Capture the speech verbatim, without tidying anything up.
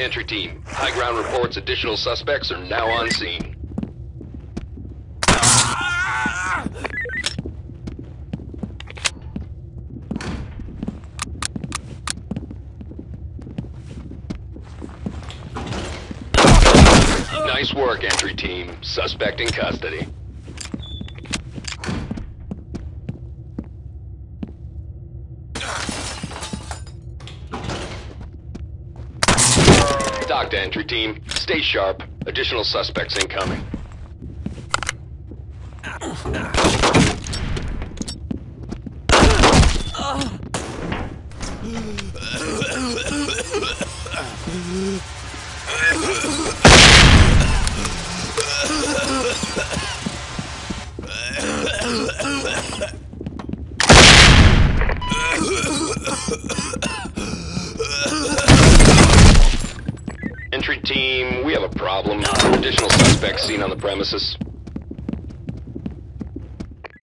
Entry team, high ground reports additional suspects are now on scene. Nice work, entry team. Suspect in custody. Dock to entry team. Stay sharp. Additional suspects incoming. Entry team, we have a problem. Additional suspects seen on the premises.